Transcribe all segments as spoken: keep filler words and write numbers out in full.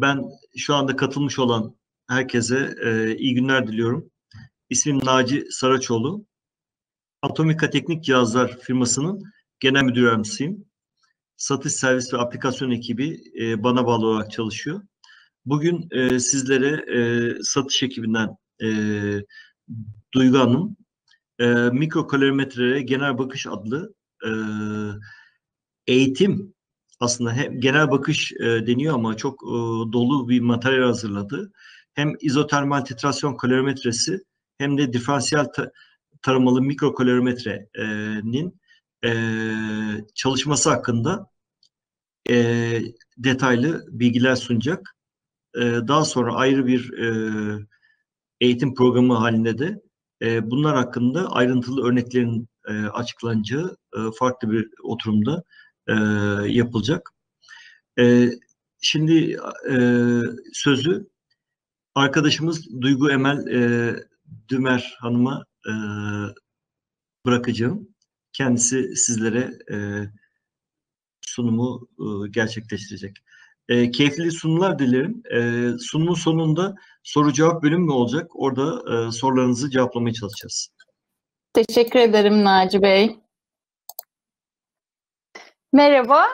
Ben şu anda katılmış olan herkese e, iyi günler diliyorum. İsmim Naci Saraçoğlu. Atomika Teknik Cihazlar firmasının genel müdür yardımcısıyım. Satış, servis ve aplikasyon ekibi e, bana bağlı olarak çalışıyor. Bugün e, sizlere e, satış ekibinden e, Duygu Hanım, e, Mikrokalorimetrelere Genel Bakış adlı e, eğitim, aslında hem genel bakış e, deniyor ama çok e, dolu bir materyal hazırladı. Hem izotermal titrasyon kalorimetresi hem de diferansiyel ta taramalı mikrokalorimetrenin e, çalışması hakkında e, detaylı bilgiler sunacak. E, daha sonra ayrı bir e, eğitim programı halinde de e, bunlar hakkında ayrıntılı örneklerin e, açıklanacağı e, farklı bir oturumda E, yapılacak. E, şimdi e, sözü arkadaşımız Duygu Emel e, Dümer Hanım'a e, bırakacağım. Kendisi sizlere e, sunumu e, gerçekleştirecek. E, keyifli sunumlar dilerim. E, sunumun sonunda soru cevap bölümü olacak. Orada e, sorularınızı cevaplamaya çalışacağız. Teşekkür ederim Naci Bey. Merhaba,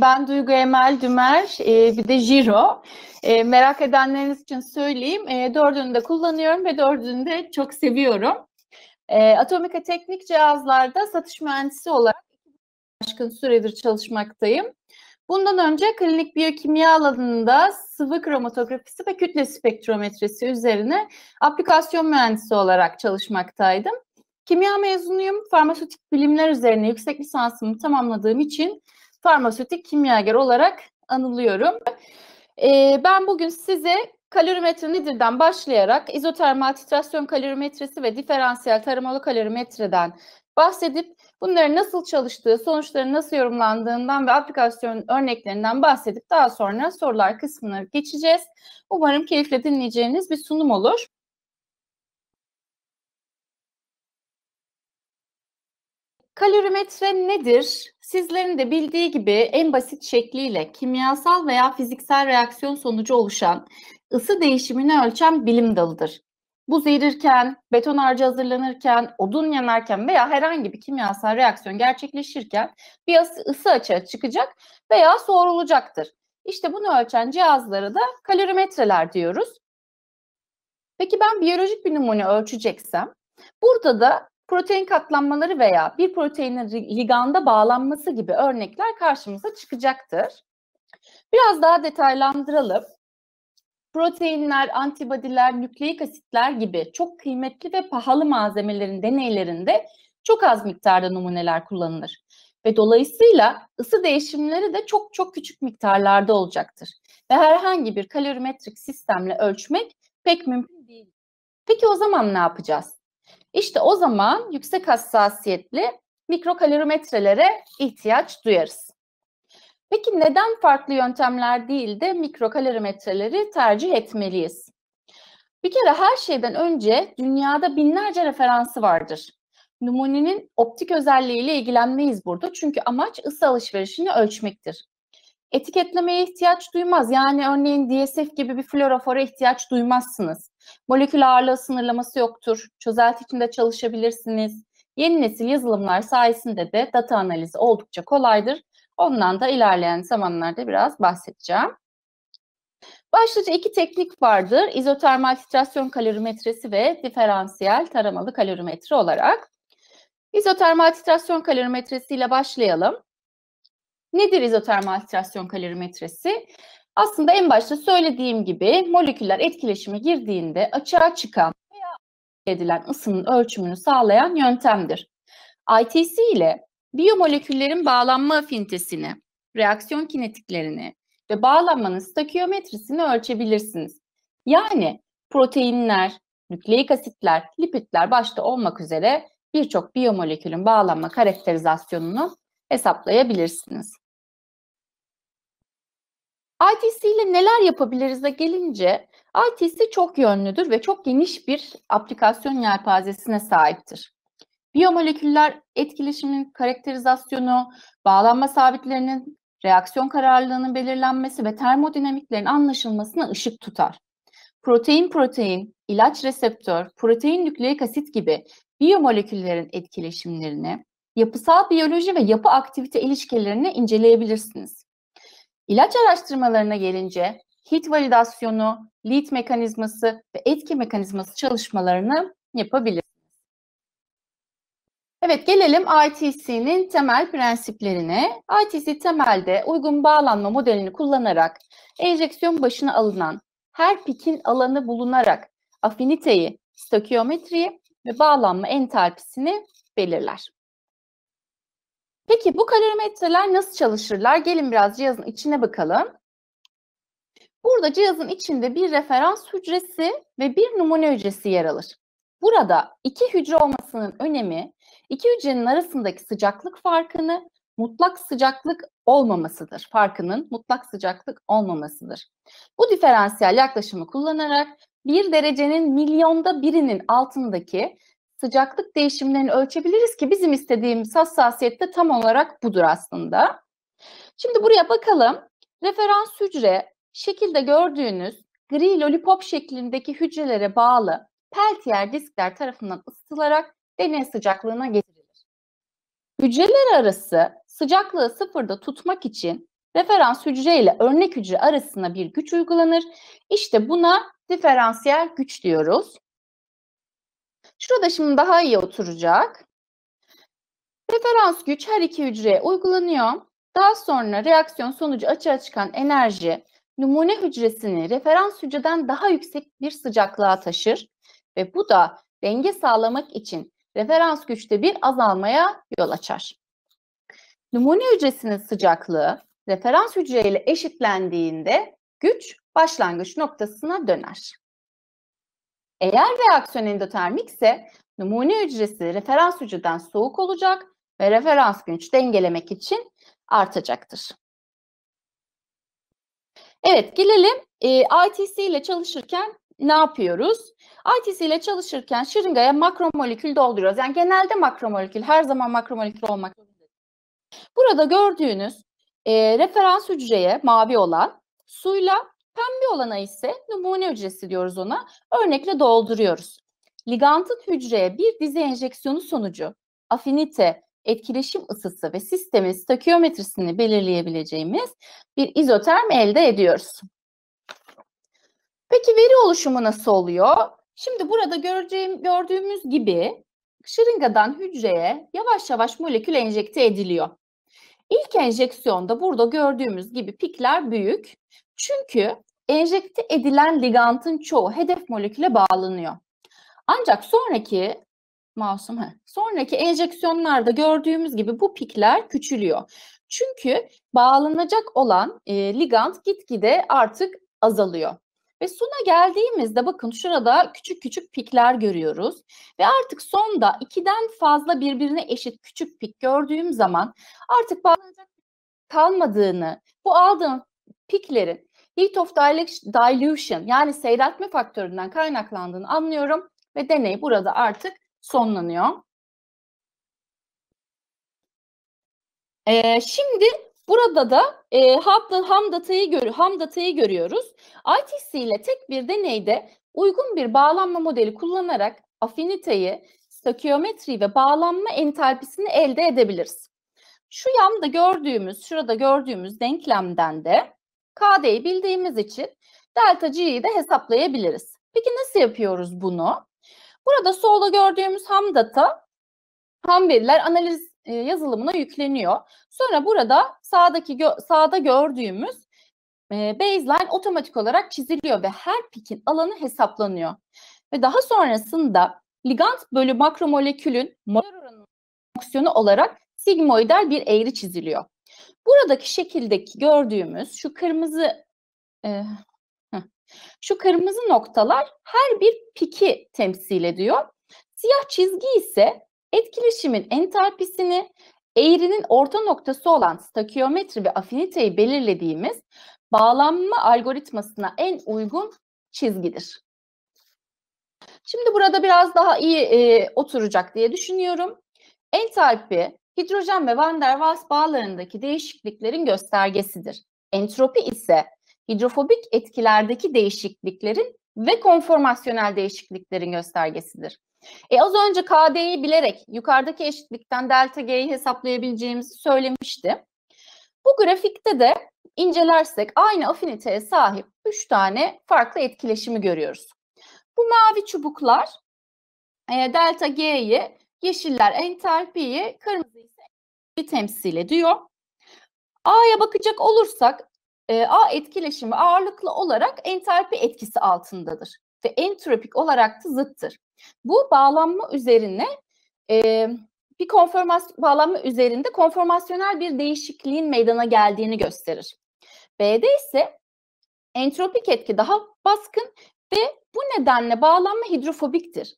ben Duygu Emel Dümer, bir de Jiro. Merak edenleriniz için söyleyeyim, dördünü de kullanıyorum ve dördünü de çok seviyorum. Atomika Teknik Cihazlar'da satış mühendisi olarak aşkın süredir çalışmaktayım. Bundan önce klinik biyokimya alanında sıvı kromatografisi ve kütle spektrometresi üzerine aplikasyon mühendisi olarak çalışmaktaydım. Kimya mezunuyum. Farmasötik bilimler üzerine yüksek lisansımı tamamladığım için farmasötik kimyager olarak anılıyorum. Ee, ben bugün size kalorimetre nedir'den başlayarak izotermal titrasyon kalorimetresi ve diferansiyel taramalı kalorimetreden bahsedip bunların nasıl çalıştığı, sonuçları nasıl yorumlandığından ve aplikasyon örneklerinden bahsedip daha sonra sorular kısmına geçeceğiz. Umarım keyifle dinleyeceğiniz bir sunum olur. Kalorimetre nedir? Sizlerin de bildiği gibi en basit şekliyle kimyasal veya fiziksel reaksiyon sonucu oluşan ısı değişimini ölçen bilim dalıdır. Buz erirken, beton harcı hazırlanırken, odun yanarken veya herhangi bir kimyasal reaksiyon gerçekleşirken bir ısı açığa çıkacak veya soğurulacaktır. İşte bunu ölçen cihazlara da kalorimetreler diyoruz. Peki ben biyolojik bir numune ölçeceksem, burada da protein katlanmaları veya bir proteinin liganda bağlanması gibi örnekler karşımıza çıkacaktır. Biraz daha detaylandıralım. Proteinler, antibodiler, nükleik asitler gibi çok kıymetli ve pahalı malzemelerin deneylerinde çok az miktarda numuneler kullanılır. Ve dolayısıyla ısı değişimleri de çok çok küçük miktarlarda olacaktır. Ve herhangi bir kalorimetrik sistemle ölçmek pek mümkün değil. Peki o zaman ne yapacağız? İşte o zaman yüksek hassasiyetli mikrokalorimetrelere ihtiyaç duyarız. Peki neden farklı yöntemler değil de mikrokalorimetreleri tercih etmeliyiz? Bir kere her şeyden önce dünyada binlerce referansı vardır. Numunenin optik özelliğiyle ilgilenmeyiz burada çünkü amaç ısı alışverişini ölçmektir. Etiketlemeye ihtiyaç duymaz. Yani örneğin D S F gibi bir florofora ihtiyaç duymazsınız. Molekül ağırlığı sınırlaması yoktur. Çözelti içinde çalışabilirsiniz. Yeni nesil yazılımlar sayesinde de data analizi oldukça kolaydır. Ondan da ilerleyen zamanlarda biraz bahsedeceğim. Başlıca iki teknik vardır. İzotermal titrasyon kalorimetresi ve diferansiyel taramalı kalorimetre olarak. İzotermal titrasyon kalorimetresiyle başlayalım. Nedir izotermal titrasyon kalorimetresi? Aslında en başta söylediğim gibi moleküller etkileşime girdiğinde açığa çıkan veya edilen ısının ölçümünü sağlayan yöntemdir. I T C ile biyomoleküllerin bağlanma afinitesini, reaksiyon kinetiklerini ve bağlanmanın stakyometrisini ölçebilirsiniz. Yani proteinler, nükleik asitler, lipidler başta olmak üzere birçok biyomolekülün bağlanma karakterizasyonunu hesaplayabilirsiniz. I T C ile neler yapabiliriz'e gelince, I T C çok yönlüdür ve çok geniş bir aplikasyon yelpazesine sahiptir. Biyomoleküller etkileşimin karakterizasyonu, bağlanma sabitlerinin reaksiyon kararlılığının belirlenmesi ve termodinamiklerin anlaşılmasına ışık tutar. Protein-protein, ilaç reseptör, protein-nükleik asit gibi biyomoleküllerin etkileşimlerini, yapısal biyoloji ve yapı aktivite ilişkilerini inceleyebilirsiniz. İlaç araştırmalarına gelince hit validasyonu, lead mekanizması ve etki mekanizması çalışmalarını yapabilirsiniz. Evet, gelelim I T C'nin temel prensiplerine. I T C temelde uygun bağlanma modelini kullanarak enjeksiyon başına alınan her pikin alanı bulunarak afiniteyi, stökiyometriyi ve bağlanma entalpisini belirler. Peki bu kalorimetreler nasıl çalışırlar? Gelin biraz cihazın içine bakalım. Burada cihazın içinde bir referans hücresi ve bir numune hücresi yer alır. Burada iki hücre olmasının önemi, iki hücrenin arasındaki sıcaklık farkını mutlak sıcaklık olmamasıdır. Farkının mutlak sıcaklık olmamasıdır. Bu diferansiyel yaklaşımı kullanarak bir derecenin milyonda birinin altındaki sıcaklık değişimlerini ölçebiliriz ki bizim istediğimiz hassasiyet de tam olarak budur aslında. Şimdi buraya bakalım. Referans hücre şekilde gördüğünüz gri lollipop şeklindeki hücrelere bağlı peltier diskler tarafından ısıtılarak deney sıcaklığına getirilir. Hücreler arası sıcaklığı sıfırda tutmak için referans hücre ile örnek hücre arasına bir güç uygulanır. İşte buna diferansiyel güç diyoruz. Şurada şimdi daha iyi oturacak. Referans güç her iki hücreye uygulanıyor. Daha sonra reaksiyon sonucu açığa çıkan enerji numune hücresini referans hücreden daha yüksek bir sıcaklığa taşır ve bu da denge sağlamak için referans güçte bir azalmaya yol açar. Numune hücresinin sıcaklığı referans hücreyle eşitlendiğinde güç başlangıç noktasına döner. Eğer reaksiyon endotermikse numune hücresi referans hücreden soğuk olacak ve referans güç dengelemek için artacaktır. Evet, gelelim e, I T C ile çalışırken ne yapıyoruz? I T C ile çalışırken şırıngaya makromolekül dolduruyoruz. Yani genelde makromolekül, her zaman makromolekül olmak. Burada gördüğünüz e, referans hücreye mavi olan suyla pembe olana ise numune hücresi diyoruz ona. Örnekle dolduruyoruz. Ligantit hücreye bir dizi enjeksiyonu sonucu afinite, etkileşim ısısı ve sistemin stökiyometrisini belirleyebileceğimiz bir izoterm elde ediyoruz. Peki veri oluşumu nasıl oluyor? Şimdi burada göreceğim, gördüğümüz gibi şırıngadan hücreye yavaş yavaş molekül enjekte ediliyor. İlk enjeksiyonda burada gördüğümüz gibi pikler büyük. Çünkü enjekte edilen ligantın çoğu hedef moleküle bağlanıyor. Ancak sonraki masum he, sonraki enjeksiyonlarda gördüğümüz gibi bu pikler küçülüyor. Çünkü bağlanacak olan e, ligant gitgide artık azalıyor. Ve sona geldiğimizde bakın şurada küçük küçük pikler görüyoruz. Ve artık sonda ikiden fazla birbirine eşit küçük pik gördüğüm zaman artık bağlanacak kalmadığını, bu aldığım piklerin heat of dilution yani seyreltme faktöründen kaynaklandığını anlıyorum ve deney burada artık sonlanıyor. Ee, şimdi burada da e, ham datayı gör ham datayı görüyoruz. I T C ile tek bir deneyde uygun bir bağlanma modeli kullanarak afiniteyi, stökiyometri ve bağlanma entalpisini elde edebiliriz. Şu yanda gördüğümüz, şurada gördüğümüz denklemden de K D'yi bildiğimiz için delta G'yi de hesaplayabiliriz. Peki nasıl yapıyoruz bunu? Burada solda gördüğümüz ham data, ham veriler analiz yazılımına yükleniyor. Sonra burada sağdaki gö sağda gördüğümüz baseline otomatik olarak çiziliyor ve her pikin alanı hesaplanıyor. Ve daha sonrasında ligant bölü makromolekülün molar oranının fonksiyonu olarak sigmoidal bir eğri çiziliyor. Buradaki şekildeki gördüğümüz şu kırmızı e, şu kırmızı noktalar her bir piki temsil ediyor. Siyah çizgi ise etkileşimin entalpisini, eğrinin orta noktası olan stökiyometri ve afiniteyi belirlediğimiz bağlanma algoritmasına en uygun çizgidir. Şimdi burada biraz daha iyi e, oturacak diye düşünüyorum. Entalpi, hidrojen ve van der Waals bağlarındaki değişikliklerin göstergesidir. Entropi ise hidrofobik etkilerdeki değişikliklerin ve konformasyonel değişikliklerin göstergesidir. E az önce K D'yi bilerek yukarıdaki eşitlikten delta G'yi hesaplayabileceğimizi söylemişti. Bu grafikte de incelersek aynı afiniteye sahip üç tane farklı etkileşimi görüyoruz. Bu mavi çubuklar e, delta G'yi, yeşiller entalpiyi, kırmızı ise temsil ediyor. A'ya bakacak olursak e, A etkileşimi ağırlıklı olarak entalpi etkisi altındadır ve entropik olarak da zıttır. Bu bağlanma üzerine e, bir konformasyon bağlanma üzerinde konformasyonel bir değişikliğin meydana geldiğini gösterir. B'de ise entropik etki daha baskın ve bu nedenle bağlanma hidrofobiktir.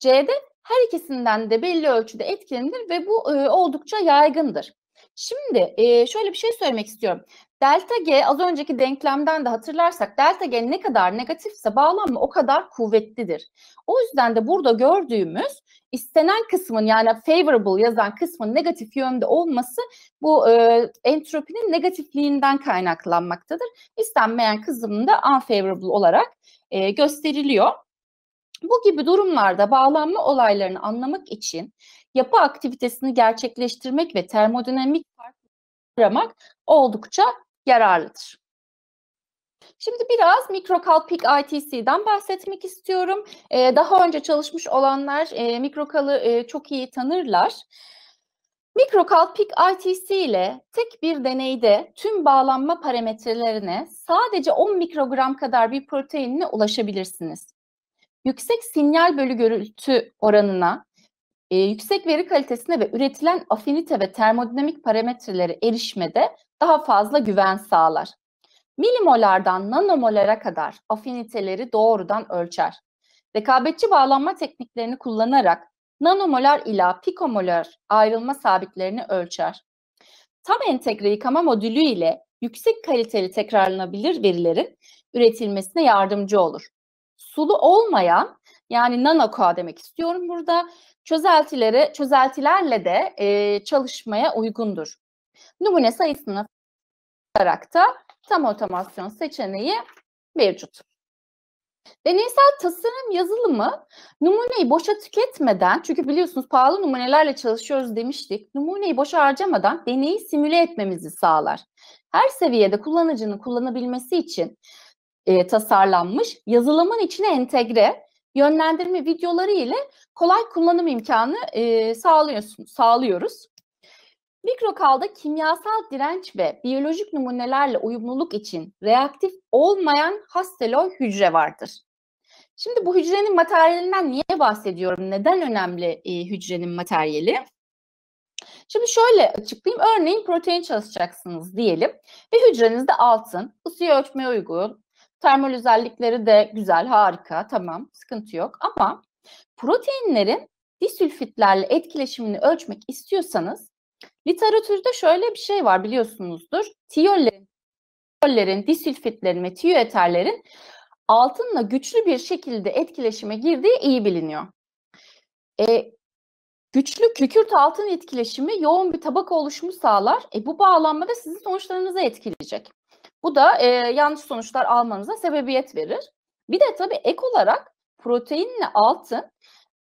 C'de her ikisinden de belli ölçüde etkilenir ve bu e, oldukça yaygındır. Şimdi e, şöyle bir şey söylemek istiyorum. Delta G, az önceki denklemden de hatırlarsak, delta G ne kadar negatifse bağlanma o kadar kuvvetlidir. O yüzden de burada gördüğümüz istenen kısmın, yani favorable yazan kısmın negatif yönde olması bu e, entropinin negatifliğinden kaynaklanmaktadır. İstenmeyen kısmın da unfavorable olarak e, gösteriliyor. Bu gibi durumlarda bağlanma olaylarını anlamak için yapı aktivitesini gerçekleştirmek ve termodinamik farklılıkları aramak oldukça yararlıdır. Şimdi biraz MicroCal PEAQ-I T C'den bahsetmek istiyorum. Ee, daha önce çalışmış olanlar e, MicroCal'ı e, çok iyi tanırlar. MicroCal PEAQ-I T C ile tek bir deneyde tüm bağlanma parametrelerine sadece on mikrogram kadar bir proteinle ulaşabilirsiniz. Yüksek sinyal bölü gürültü oranına, e, yüksek veri kalitesine ve üretilen afinite ve termodinamik parametrelere erişmede daha fazla güven sağlar. Milimolardan nanomolara kadar afiniteleri doğrudan ölçer. Rekabetçi bağlanma tekniklerini kullanarak nanomolar ila pikomolar ayrılma sabitlerini ölçer. Tam entegre yıkama modülü ile yüksek kaliteli tekrarlanabilir verilerin üretilmesine yardımcı olur. Sulu olmayan, yani nanokoa demek istiyorum burada, çözeltilere, çözeltilerle de e, çalışmaya uygundur. Numune sayısını olarak da tam otomasyon seçeneği mevcut. Deneysel tasarım yazılımı numuneyi boşa tüketmeden, çünkü biliyorsunuz pahalı numunelerle çalışıyoruz demiştik, numuneyi boşa harcamadan deneyi simüle etmemizi sağlar. Her seviyede kullanıcının kullanabilmesi için E, tasarlanmış, yazılımın içine entegre yönlendirme videoları ile kolay kullanım imkanı e, sağlıyoruz. MicroCal'da kimyasal direnç ve biyolojik numunelerle uyumluluk için reaktif olmayan Hastelloy hücre vardır. Şimdi bu hücrenin materyalinden niye bahsediyorum? Neden önemli e, hücrenin materyali? Şimdi şöyle açıklayayım. Örneğin protein çalışacaksınız diyelim ve hücrenizde altın, ısıyı ölçmeye uygun, termal özellikleri de güzel, harika, tamam, sıkıntı yok. Ama proteinlerin disülfitlerle etkileşimini ölçmek istiyorsanız, literatürde şöyle bir şey var, biliyorsunuzdur. Tiyollerin, tiyollerin disülfitlerin ve tiyoeterlerin altınla güçlü bir şekilde etkileşime girdiği iyi biliniyor. E, güçlü kükürt altın etkileşimi yoğun bir tabaka oluşumu sağlar. E, bu bağlanma da sizin sonuçlarınızı etkileyecek. Bu da e, yanlış sonuçlar almanıza sebebiyet verir. Bir de tabii ek olarak proteinle altın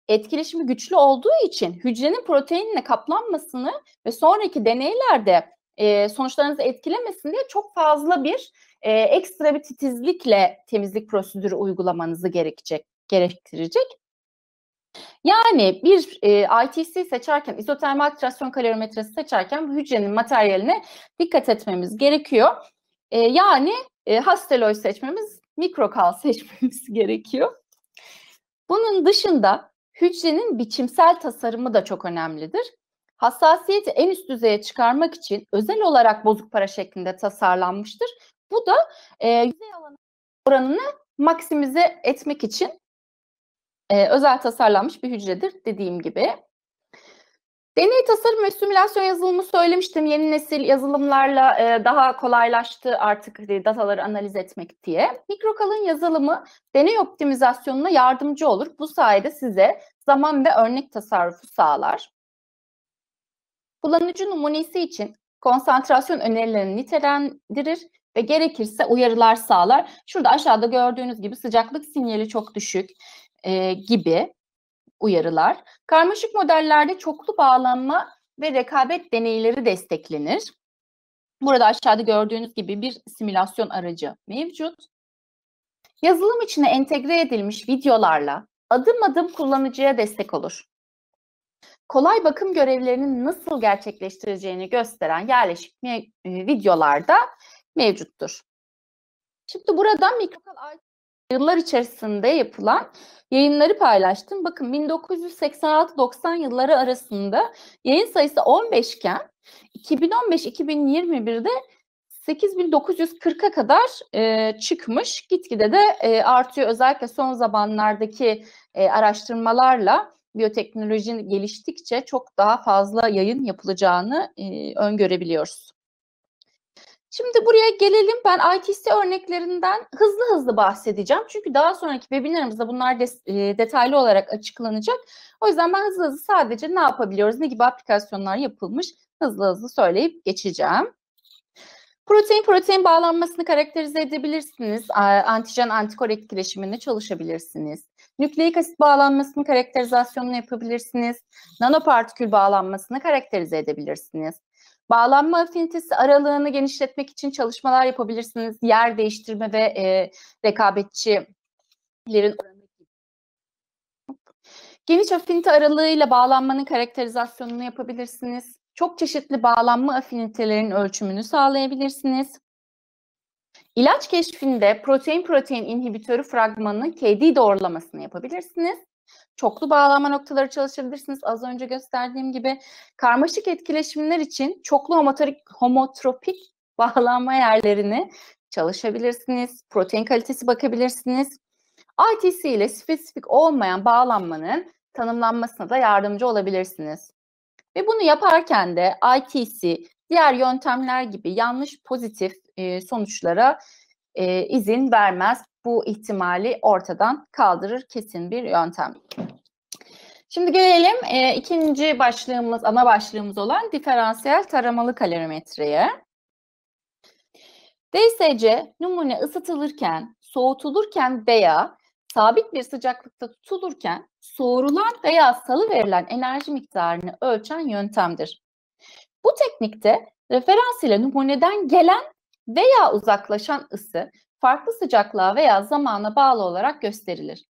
etkileşimi güçlü olduğu için hücrenin proteinle kaplanmasını ve sonraki deneylerde e, sonuçlarınızı etkilemesin diye çok fazla bir e, ekstra bir titizlikle temizlik prosedürü uygulamanızı gerekecek, gerektirecek. Yani bir e, I T C seçerken, izotermal titrasyon kalorimetresi seçerken hücrenin materyaline dikkat etmemiz gerekiyor. Yani Hastelloy seçmemiz, MicroCal seçmemiz gerekiyor. Bunun dışında hücrenin biçimsel tasarımı da çok önemlidir. Hassasiyeti en üst düzeye çıkarmak için özel olarak bozuk para şeklinde tasarlanmıştır. Bu da e, yüzey alanı oranını maksimize etmek için e, özel tasarlanmış bir hücredir dediğim gibi. Deney tasarım ve simülasyon yazılımı söylemiştim. Yeni nesil yazılımlarla daha kolaylaştı artık dataları analiz etmek diye. MicroCal'ın yazılımı deney optimizasyonuna yardımcı olur. Bu sayede size zaman ve örnek tasarrufu sağlar. kullanıcı numunesi için konsantrasyon önerilerini nitelendirir ve gerekirse uyarılar sağlar. Şurada aşağıda gördüğünüz gibi sıcaklık sinyali çok düşük e, gibi uyarılar. Karmaşık modellerde çoklu bağlanma ve rekabet deneyleri desteklenir. Burada aşağıda gördüğünüz gibi bir simülasyon aracı mevcut. Yazılım içine entegre edilmiş videolarla adım adım kullanıcıya destek olur. Kolay bakım görevlerinin nasıl gerçekleştireceğini gösteren yerleşik videolarda mevcuttur. Şimdi burada MicroCal yıllar içerisinde yapılan yayınları paylaştım. Bakın bin dokuz yüz seksen altı doksan yılları arasında yayın sayısı on beş iken iki bin on beş iki bin yirmi bir'de sekiz bin dokuz yüz kırk'a kadar e, çıkmış. Gitgide de e, artıyor. Özellikle son zamanlardaki e, araştırmalarla biyoteknoloji geliştikçe çok daha fazla yayın yapılacağını e, öngörebiliyoruz. Şimdi buraya gelelim. Ben I T C örneklerinden hızlı hızlı bahsedeceğim. Çünkü daha sonraki webinarımızda bunlar de, e, detaylı olarak açıklanacak. O yüzden ben hızlı hızlı sadece ne yapabiliyoruz, ne gibi aplikasyonlar yapılmış hızlı hızlı söyleyip geçeceğim. Protein-protein bağlanmasını karakterize edebilirsiniz. Antijen-antikor etkileşiminde çalışabilirsiniz. Nükleik asit bağlanmasını karakterizasyonunu yapabilirsiniz. Nanopartikül bağlanmasını karakterize edebilirsiniz. Bağlanma afinitesi aralığını genişletmek için çalışmalar yapabilirsiniz. Yer değiştirme ve e, rekabetçilerin oranı. Geniş afinite aralığıyla bağlanmanın karakterizasyonunu yapabilirsiniz. Çok çeşitli bağlanma afinitelerinin ölçümünü sağlayabilirsiniz. İlaç keşfinde protein-protein inhibitörü fragmanının K D doğrulamasını yapabilirsiniz. Çoklu bağlanma noktaları çalışabilirsiniz. Az önce gösterdiğim gibi karmaşık etkileşimler için çoklu homotropik bağlanma yerlerini çalışabilirsiniz. Protein kalitesi bakabilirsiniz. I T C ile spesifik olmayan bağlanmanın tanımlanmasına da yardımcı olabilirsiniz. Ve bunu yaparken de I T C, diğer yöntemler gibi yanlış pozitif e, sonuçlara e, izin vermez. Bu ihtimali ortadan kaldırır kesin bir yöntem. Şimdi gelelim e, ikinci başlığımız, ana başlığımız olan diferansiyel taramalı kalorimetreye. D S C, numune ısıtılırken, soğutulurken veya sabit bir sıcaklıkta tutulurken soğurulan veya salıverilen enerji miktarını ölçen yöntemdir. Bu teknikte referans ile numuneden gelen veya uzaklaşan ısı farklı sıcaklığa veya zamana bağlı olarak gösterilir.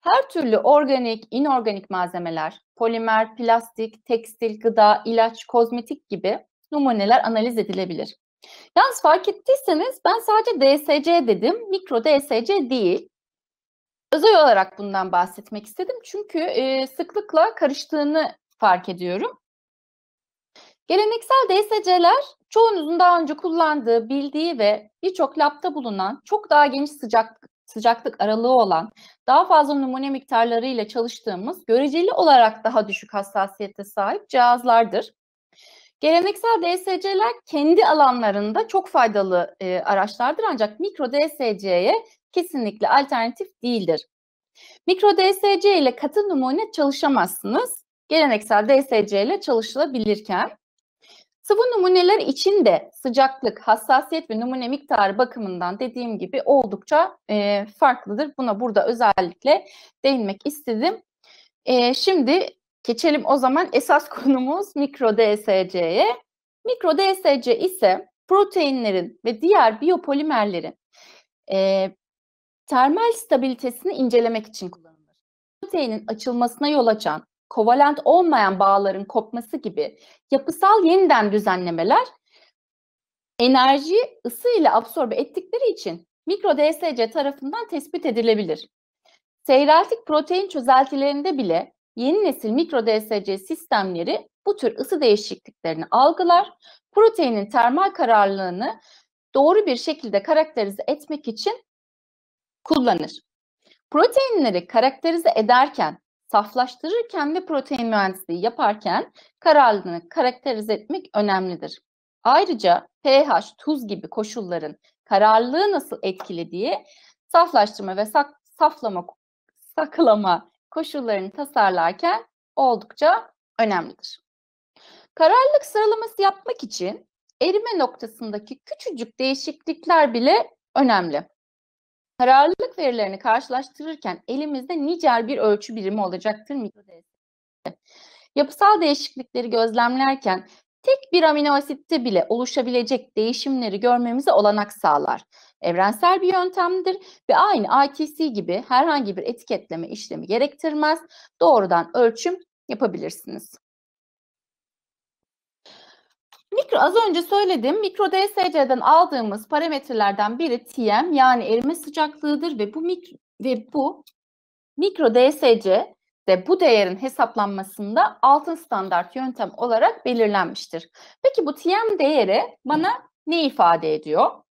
Her türlü organik, inorganik malzemeler, polimer, plastik, tekstil, gıda, ilaç, kozmetik gibi numuneler analiz edilebilir. Yalnız fark ettiyseniz ben sadece D S C dedim, mikro D S C değil. Özel olarak bundan bahsetmek istedim çünkü e, sıklıkla karıştığını fark ediyorum. Geleneksel D S C'ler çoğunuzun daha önce kullandığı, bildiği ve birçok labda bulunan çok daha geniş sıcaklık, sıcaklık aralığı olan daha fazla numune miktarları ile çalıştığımız göreceli olarak daha düşük hassasiyete sahip cihazlardır. Geleneksel D S C'ler kendi alanlarında çok faydalı e, araçlardır ancak mikro D S C'ye kesinlikle alternatif değildir. Mikro D S C ile katı numune çalışamazsınız. Geleneksel D S C ile çalışılabilirken sıvı numuneler için de sıcaklık, hassasiyet ve numune miktarı bakımından dediğim gibi oldukça e, farklıdır. Buna burada özellikle değinmek istedim. E, şimdi geçelim o zaman esas konumuz mikro D S C'ye. Mikro D S C ise proteinlerin ve diğer biyopolimerlerin e, termal stabilitesini incelemek için kullanılır. Proteinin açılmasına yol açan, kovalent olmayan bağların kopması gibi yapısal yeniden düzenlemeler enerjiyi ısı ile absorbe ettikleri için mikro D S C tarafından tespit edilebilir. Seyreltik protein çözeltilerinde bile yeni nesil mikro D S C sistemleri bu tür ısı değişikliklerini algılar, proteinin termal kararlılığını doğru bir şekilde karakterize etmek için kullanır. Proteinleri karakterize ederken, saflaştırırken ve protein mühendisliği yaparken kararlılığını karakterize etmek önemlidir. Ayrıca pH, tuz gibi koşulların kararlılığı nasıl etkilediği, saflaştırma ve sak, saflama, saklama koşullarını tasarlarken oldukça önemlidir. Kararlılık sıralaması yapmak için erime noktasındaki küçücük değişiklikler bile önemli. Kararlılık verilerini karşılaştırırken elimizde nicel bir ölçü birimi olacaktır mikrodensite. Yapısal değişiklikleri gözlemlerken tek bir amino asitte bile oluşabilecek değişimleri görmemize olanak sağlar. Evrensel bir yöntemdir ve aynı I T C gibi herhangi bir etiketleme işlemi gerektirmez. Doğrudan ölçüm yapabilirsiniz. Mikro, az önce söyledim, mikro D S C'den aldığımız parametrelerden biri T M, yani erime sıcaklığıdır ve bu mikro, ve bu mikro D S C de bu değerin hesaplanmasında altın standart yöntem olarak belirlenmiştir. Peki bu T M değeri bana ne ifade ediyor?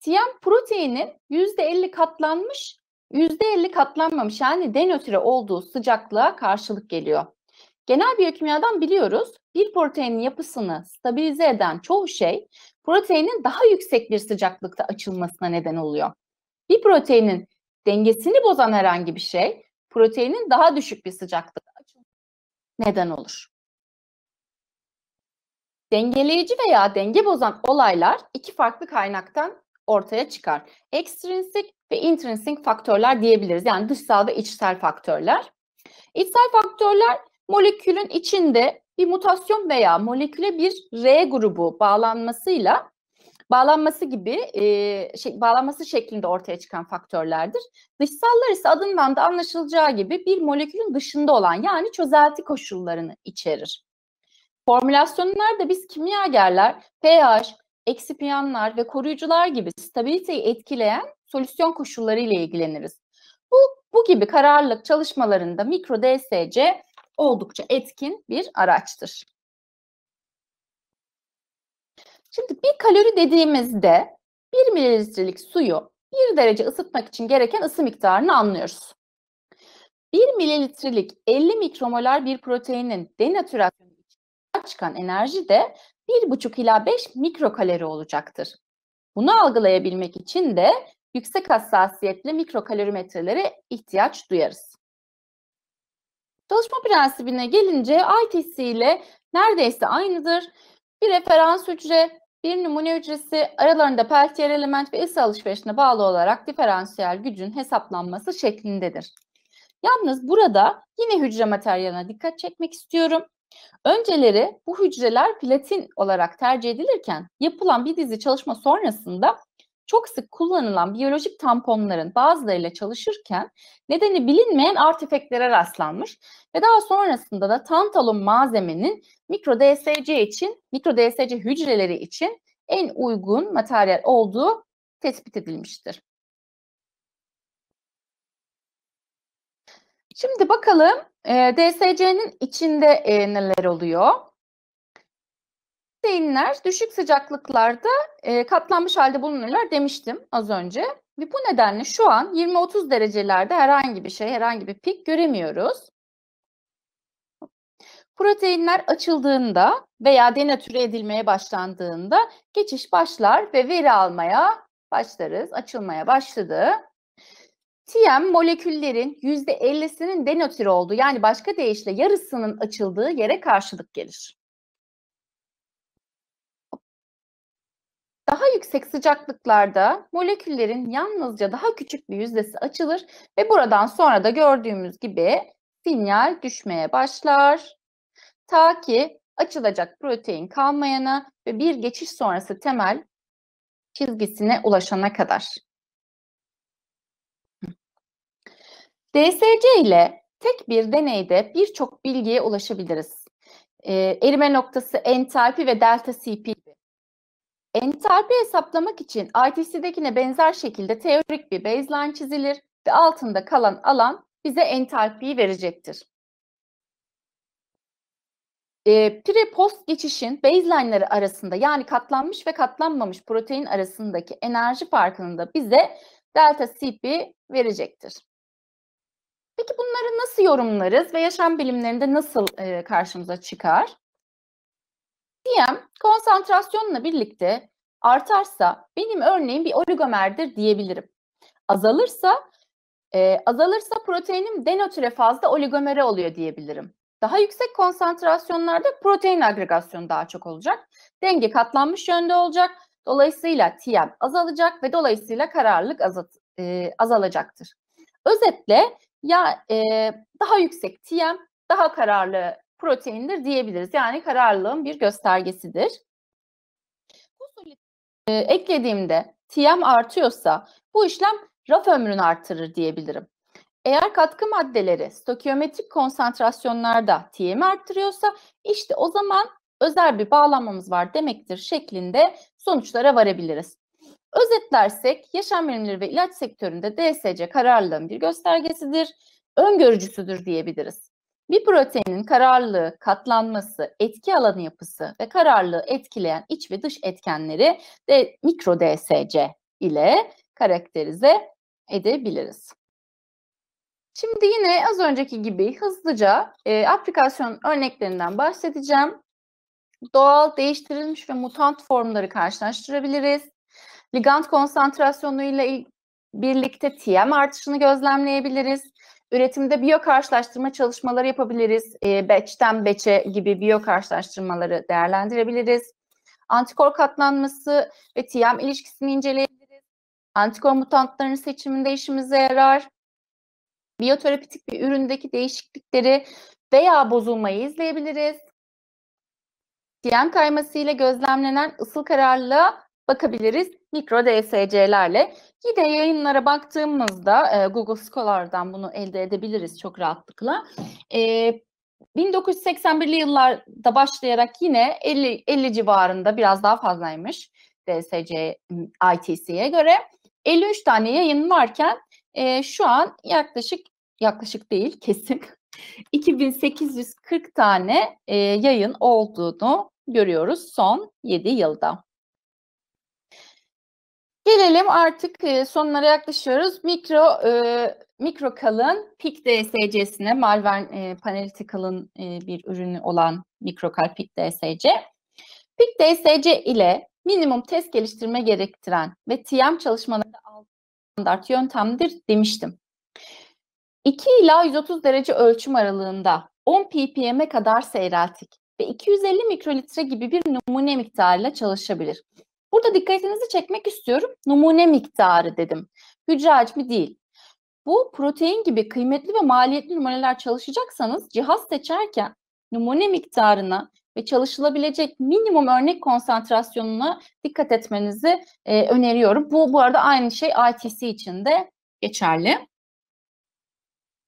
T M proteinin yüzde elli katlanmış, yüzde elli katlanmamış, yani denatüre olduğu sıcaklığa karşılık geliyor. Genel biyokimyadan biliyoruz, bir proteinin yapısını stabilize eden çoğu şey proteinin daha yüksek bir sıcaklıkta açılmasına neden oluyor. Bir proteinin dengesini bozan herhangi bir şey proteinin daha düşük bir sıcaklıkta açılmasına neden olur. Dengeleyici veya denge bozan olaylar iki farklı kaynaktan ortaya çıkar. Ekstrinsik ve intrinsik faktörler diyebiliriz. Yani dışsal ve içsel faktörler. İçsel faktörler molekülün içinde bir mutasyon veya moleküle bir R grubu bağlanmasıyla bağlanması gibi e, şey, bağlanması şeklinde ortaya çıkan faktörlerdir. Dışsallar ise adından da anlaşılacağı gibi bir molekülün dışında olan, yani çözelti koşullarını içerir. Formülasyonlarda biz kimyagerler, pH, eksipiyanlar ve koruyucular gibi stabiliteyi etkileyen solüsyon koşulları ile ilgileniriz. Bu, bu gibi kararlılık çalışmalarında mikro D S C oldukça etkin bir araçtır. Şimdi bir kalori dediğimizde bir mililitrelik suyu bir derece ısıtmak için gereken ısı miktarını anlıyoruz. bir mililitrelik elli mikromolar bir proteinin denatürasyonu için çıkan enerji de bir buçuk ila beş mikrokalori olacaktır. Bunu algılayabilmek için de yüksek hassasiyetli mikrokalorimetrelere ihtiyaç duyarız. Çalışma prensibine gelince I T C ile neredeyse aynıdır. Bir referans hücre, bir numune hücresi, aralarında peltiyer element ve ısı alışverişine bağlı olarak diferansiyel gücün hesaplanması şeklindedir. Yalnız burada yine hücre materyaline dikkat çekmek istiyorum. Önceleri bu hücreler platin olarak tercih edilirken yapılan bir dizi çalışma sonrasında çok sık kullanılan biyolojik tamponların bazılarıyla çalışırken nedeni bilinmeyen artefaktlere rastlanmış ve daha sonrasında da tantalum malzemenin mikro D S C için, mikro D S C hücreleri için en uygun materyal olduğu tespit edilmiştir. Şimdi bakalım D S C'nin içinde neler oluyor? Proteinler düşük sıcaklıklarda e, katlanmış halde bulunurlar demiştim az önce. Ve bu nedenle şu an yirmi otuz derecelerde herhangi bir şey, herhangi bir pik göremiyoruz. Proteinler açıldığında veya denatüre edilmeye başlandığında geçiş başlar ve veri almaya başlarız. Açılmaya başladı. T M moleküllerin yüzde ellisinin denatüre olduğu, yani başka deyişle yarısının açıldığı yere karşılık gelir. Daha yüksek sıcaklıklarda moleküllerin yalnızca daha küçük bir yüzdesi açılır ve buradan sonra da gördüğümüz gibi sinyal düşmeye başlar. Ta ki açılacak protein kalmayana ve bir geçiş sonrası temel çizgisine ulaşana kadar. D S C ile tek bir deneyde birçok bilgiye ulaşabiliriz. Ee, erime noktası, entalpi ve delta C P. Entalpi hesaplamak için I T C'dekine benzer şekilde teorik bir baseline çizilir ve altında kalan alan bize entalpiyi verecektir. E, Pre-post geçişin baseline'ları arasında, yani katlanmış ve katlanmamış protein arasındaki enerji farkını da bize delta C P verecektir. Peki bunları nasıl yorumlarız ve yaşam bilimlerinde nasıl e, karşımıza çıkar? T M konsantrasyonla birlikte artarsa benim örneğim bir oligomerdir diyebilirim. Azalırsa e, azalırsa proteinim denatüre fazla oligomere oluyor diyebilirim. Daha yüksek konsantrasyonlarda protein agregasyonu daha çok olacak. Denge katlanmış yönde olacak. Dolayısıyla T M azalacak ve dolayısıyla kararlılık azalt, e, azalacaktır. Özetle ya e, daha yüksek T M daha kararlı proteindir diyebiliriz. Yani kararlılığın bir göstergesidir. E, eklediğimde T M artıyorsa bu işlem raf ömrünü artırır diyebilirim. Eğer katkı maddeleri stokiyometrik konsantrasyonlarda T M'i arttırıyorsa işte o zaman özel bir bağlamamız var demektir şeklinde sonuçlara varabiliriz. Özetlersek yaşam bilimleri ve ilaç sektöründe D S C kararlılığın bir göstergesidir, öngörücüsüdür diyebiliriz. Bir proteinin kararlılığı, katlanması, etki alanı yapısı ve kararlılığı etkileyen iç ve dış etkenleri de mikro D S C ile karakterize edebiliriz. Şimdi yine az önceki gibi hızlıca e, aplikasyon örneklerinden bahsedeceğim. Doğal, değiştirilmiş ve mutant formları karşılaştırabiliriz. Ligand konsantrasyonuyla birlikte T M artışını gözlemleyebiliriz. Üretimde biyo karşılaştırma çalışmaları yapabiliriz. E, batch'ten batch'e gibi biyo karşılaştırmaları değerlendirebiliriz. Antikor katlanması ve T M ilişkisini inceleyebiliriz. Antikor mutantların seçiminde işimize yarar. Biyoterapitik bir üründeki değişiklikleri veya bozulmayı izleyebiliriz. T M kayması ile gözlemlenen ısıl kararlılığa bakabiliriz mikro D S C'lerle. Yine yayınlara baktığımızda Google Scholar'dan bunu elde edebiliriz çok rahatlıkla. bin dokuz yüz seksen birli yıllarda başlayarak yine elli, elli civarında biraz daha fazlaymış D S C I T C'ye göre. elli üç tane yayın varken Ee, şu an yaklaşık, yaklaşık değil kesin, iki bin sekiz yüz kırk tane e, yayın olduğunu görüyoruz son yedi yılda. Gelelim artık e, sonlara yaklaşıyoruz. Mikro, e, MicroCal'ın P E A Q D S C'sine, Malvern e, Panalytical'ın e, bir ürünü olan MicroCal P E A Q D S C. P E A Q D S C ile minimum test geliştirme gerektiren ve T M çalışmalarında standart yöntemdir demiştim. iki ila yüz otuz derece ölçüm aralığında on ppm'e kadar seyreltik ve iki yüz elli mikrolitre gibi bir numune miktarıyla çalışabilir. Burada dikkatinizi çekmek istiyorum. Numune miktarı dedim. Hücre hacmi değil. Bu protein gibi kıymetli ve maliyetli numuneler çalışacaksanız cihaz seçerken numune miktarına ve çalışılabilecek minimum örnek konsantrasyonuna dikkat etmenizi e, öneriyorum. Bu bu arada aynı şey I T C için de geçerli.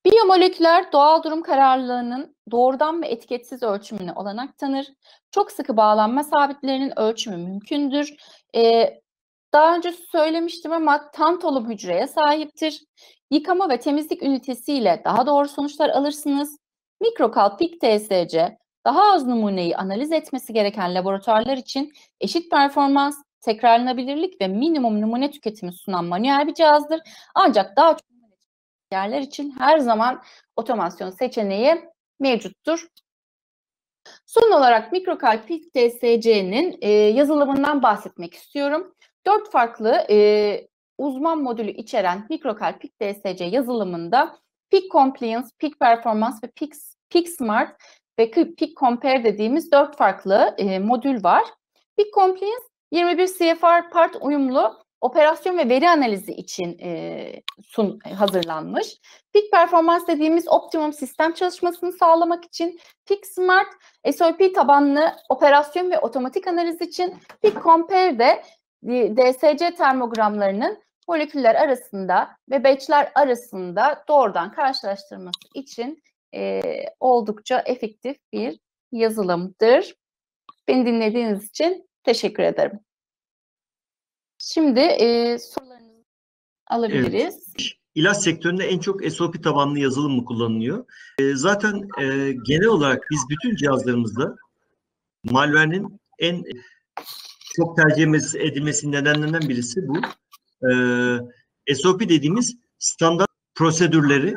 Biyomoleküler doğal durum kararlılığının doğrudan ve etiketsiz ölçümüne olanak tanır. Çok sıkı bağlanma sabitlerinin ölçümü mümkündür. E, daha önce söylemiştim ama tantolum hücreye sahiptir. Yıkama ve temizlik ünitesiyle daha doğru sonuçlar alırsınız. MicroCal P E A Q D S C daha az numuneyi analiz etmesi gereken laboratuvarlar için eşit performans, tekrarlanabilirlik ve minimum numune tüketimi sunan manuel bir cihazdır. Ancak daha çok yerler için her zaman otomasyon seçeneği mevcuttur. Son olarak MicroCal P E A Q D S C'nin e, yazılımından bahsetmek istiyorum. Dört farklı e, uzman modülü içeren MicroCal P E A Q D S C yazılımında P E A Q Compliance, P E A Q Performance ve P E A Q, P E A Q Smart ve P E A Q Compare dediğimiz dört farklı e, modül var. P E A Q Compliance yirmi bir C F R part uyumlu operasyon ve veri analizi için e, sun, hazırlanmış. P E A Q Performance dediğimiz optimum sistem çalışmasını sağlamak için. P E A Q Smart S O P tabanlı operasyon ve otomatik analiz için. P E A Q Compare de e, D S C termogramlarının moleküller arasında ve batch'ler arasında doğrudan karşılaştırması için E, oldukça efektif bir yazılımdır. Beni dinlediğiniz için teşekkür ederim. Şimdi e, sorularınızı alabiliriz. Evet. İlaç sektöründe en çok S O P tabanlı yazılım mı kullanılıyor? E, zaten e, genel olarak biz bütün cihazlarımızda malware'nin en çok tercih edilmesinin nedenlerinden birisi bu. E, S O P dediğimiz standart prosedürleri,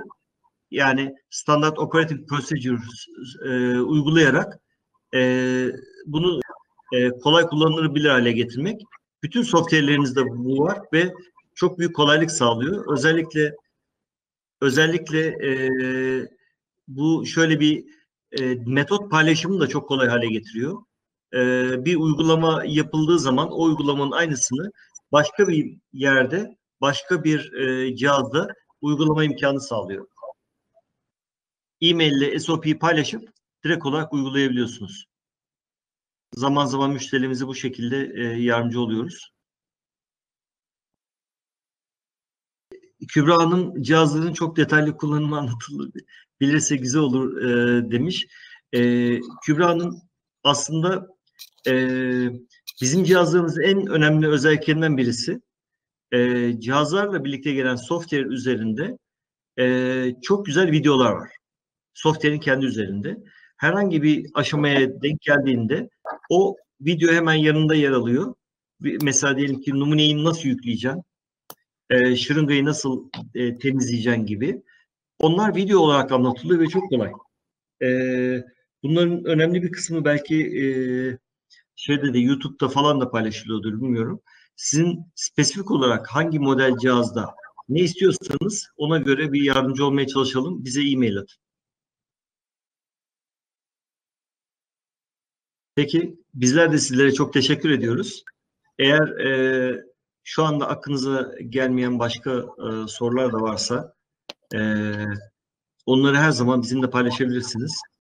yani standart operative procedure e, uygulayarak e, bunu e, kolay kullanılabilir hale getirmek. Bütün software'lerinizde bu var ve çok büyük kolaylık sağlıyor. Özellikle özellikle e, bu şöyle bir e, metot paylaşımını da çok kolay hale getiriyor. E, bir uygulama yapıldığı zaman o uygulamanın aynısını başka bir yerde, başka bir e, cihazda uygulama imkanı sağlıyor. E-mail ile S O P'yi paylaşıp direkt olarak uygulayabiliyorsunuz. Zaman zaman müşterilerimize bu şekilde e, yardımcı oluyoruz. Kübra Hanım, cihazların çok detaylı kullanımı anlatılabilirse güzel olur e, demiş. E, Kübra Hanım, aslında e, bizim cihazlarımızın en önemli özelliklerinden birisi, e, cihazlarla birlikte gelen software üzerinde e, çok güzel videolar var. Software'in kendi üzerinde. Herhangi bir aşamaya denk geldiğinde o video hemen yanında yer alıyor. Mesela diyelim ki numuneyi nasıl yükleyeceğim, e, şırıngayı nasıl e, temizleyeceğim gibi. Onlar video olarak anlatılıyor ve çok kolay. E, bunların önemli bir kısmı belki e, şeyde de, YouTube'da falan da paylaşılıyordur, bilmiyorum. Sizin spesifik olarak hangi model cihazda ne istiyorsanız ona göre bir yardımcı olmaya çalışalım. Bize e-mail atın. Peki, bizler de sizlere çok teşekkür ediyoruz. Eğer e, şu anda aklınıza gelmeyen başka e, sorular da varsa e, onları her zaman bizimle paylaşabilirsiniz.